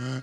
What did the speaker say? Oh!